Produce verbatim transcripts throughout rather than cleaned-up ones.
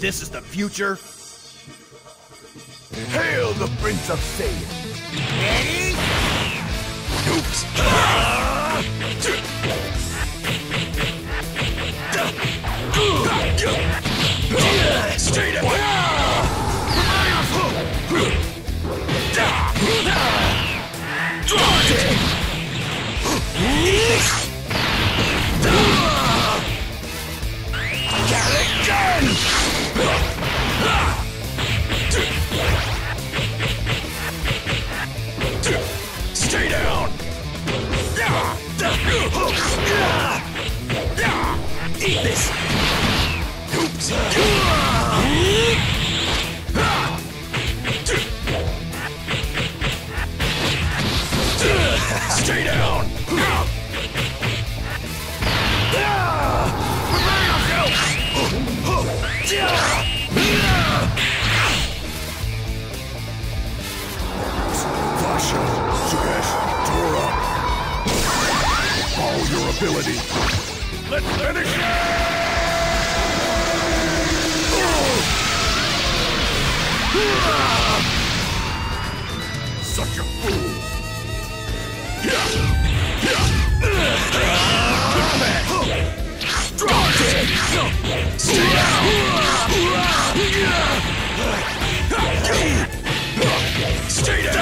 This is the future? Hail the Prince of Saiyan! Ready? Oops! Straight up! Galick Gun! Stay down! Eat this! Oops! Stay down! Your ability. Let's finish it! Such a fool. Stay down! Stay down! Stay down! Stay down! Stay down! Stay down! Stay down!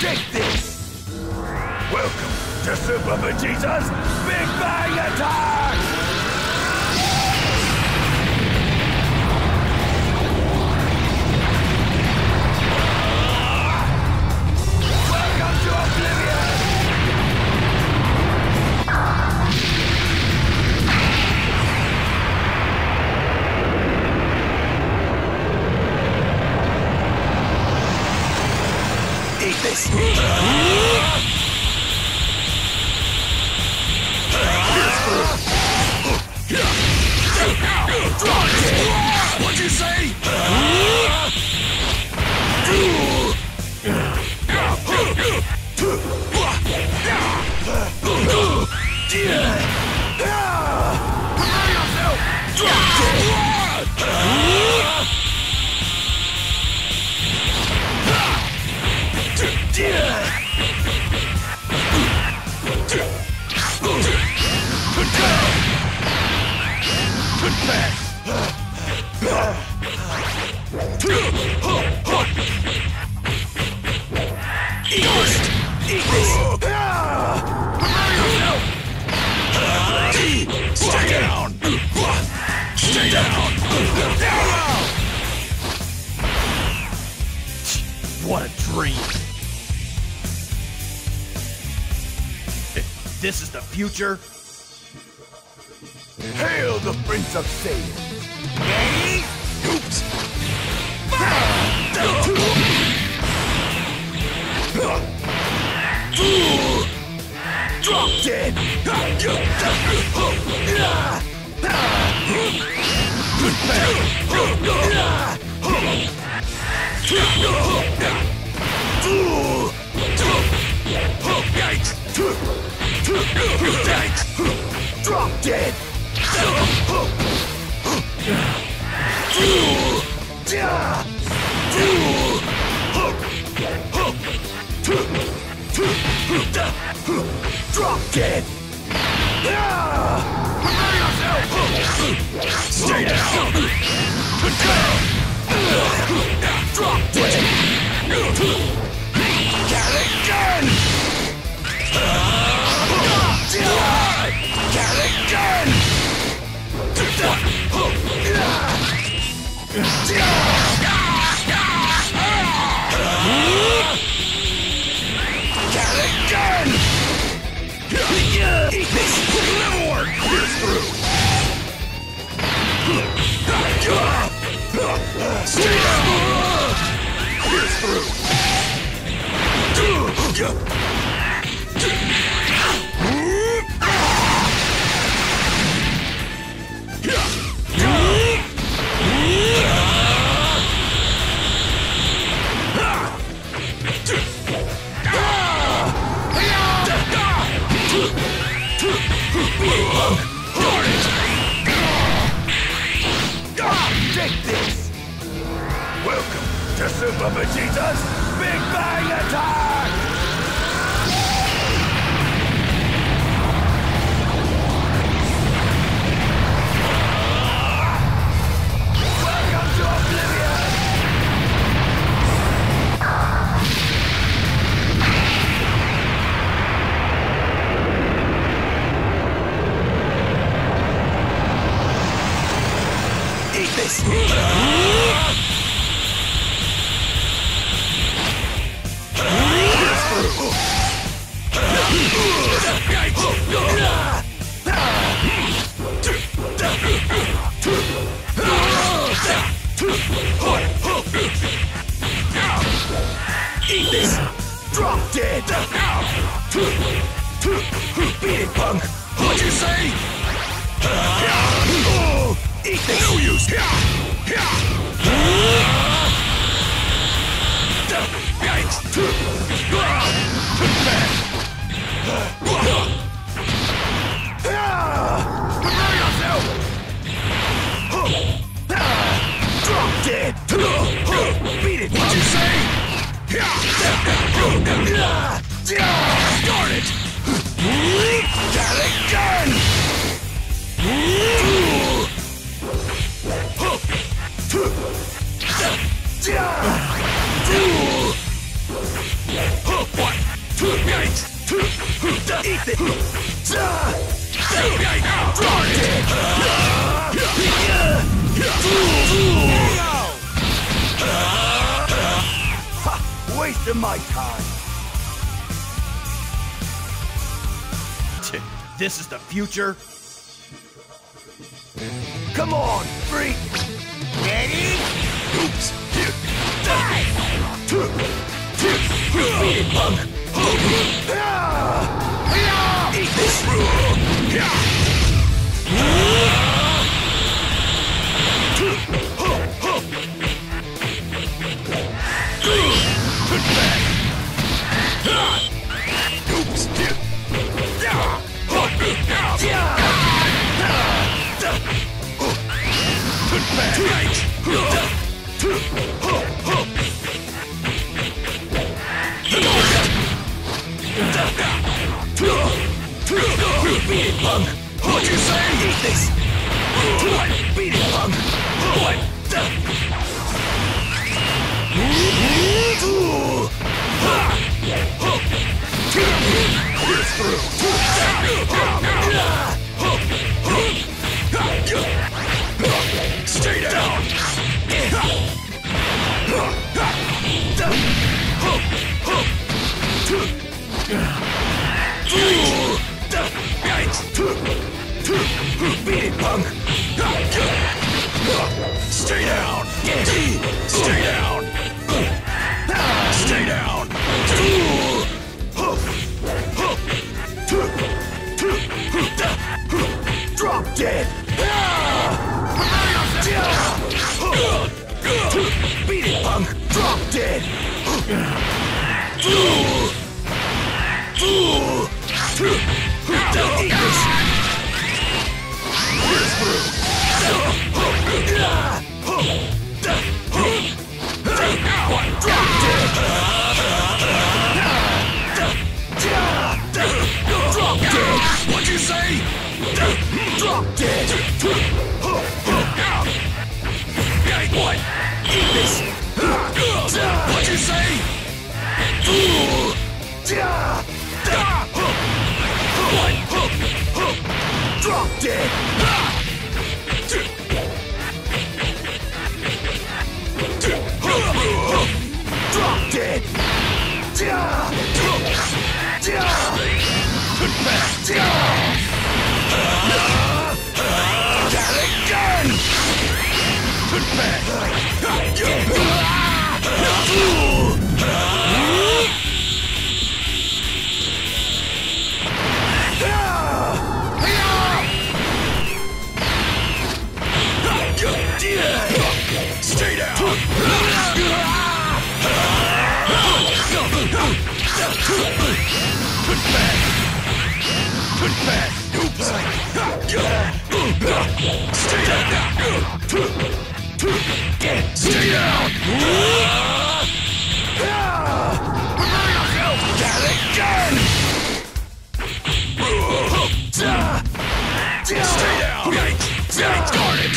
Take this! Welcome to Super Vegeta's Big Bang Attack! What'd you say? What a dream! This is the future? Hail the Prince of Satan! Ready? Oops! Drop dead! Drop dead! Drop dead! Stay down! Drop dead! Galick Gun! Galick Gun! Galick Gun! Eat this! Liverwort! You're through! Stay down! You're Take this! Welcome to Super Vegeta's Big Bang Attack! Welcome to Oblivion! Eat this! Eat this! Drop dead! Beat it, punk! What'd you say? Eat this! No use! Prepare yourself! Drop dead! Beat it, punk! What'd you say? Yeah! Start it! Galick Gun! Eat it! Start it! Wasting my time. This is the future. Come on, freak. Ready? Oops. Die. Beat it, punk. Eat this rule. Put back! Oops! Put back! Right! Beat it, punk! What'd you say? Eat this! Beat it, punk! What the... Stay down! Beat it, Drop dead! What'd you say? Drop dead! Hey, what? Eat this! What'd you say? What? Drop dead! Drop dead! Galick Gun! Put back! Stay down! Put back! Put back! Stay down! Stay down! Prepare yourself, Galick Gun! Stay down! Yikes! Darn it!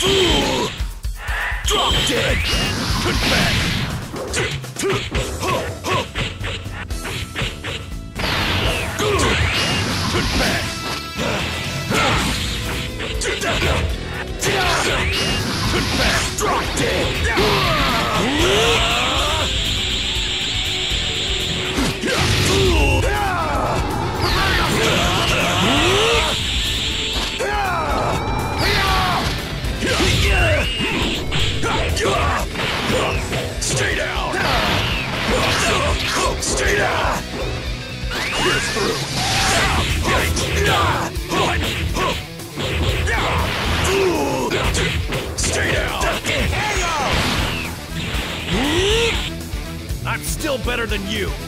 Fool! Drop dead! Put back! Stay down! I'm still better than you!